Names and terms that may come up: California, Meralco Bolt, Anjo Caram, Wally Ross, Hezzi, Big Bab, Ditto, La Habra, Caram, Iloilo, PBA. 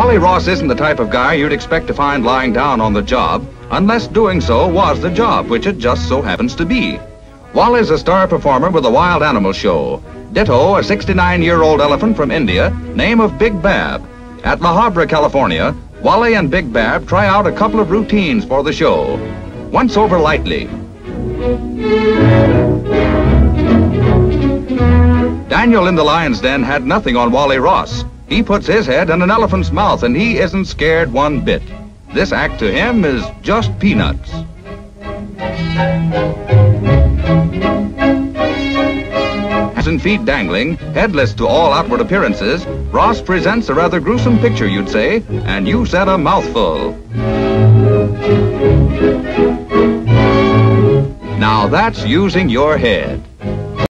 Wally Ross isn't the type of guy you'd expect to find lying down on the job, unless doing so was the job, which it just so happens to be. Wally's a star performer with the Wild Animal Show. Ditto, a 69-year-old elephant from India, name of Big Bab. At La Habra, California, Wally and Big Bab try out a couple of routines for the show. Once over lightly. Daniel in the lion's den had nothing on Wally Ross. He puts his head in an elephant's mouth, and he isn't scared one bit. This act to him is just peanuts. Hands and feet dangling, headless to all outward appearances, Ross presents a rather gruesome picture, you'd say, and you said a mouthful. Now that's using your head.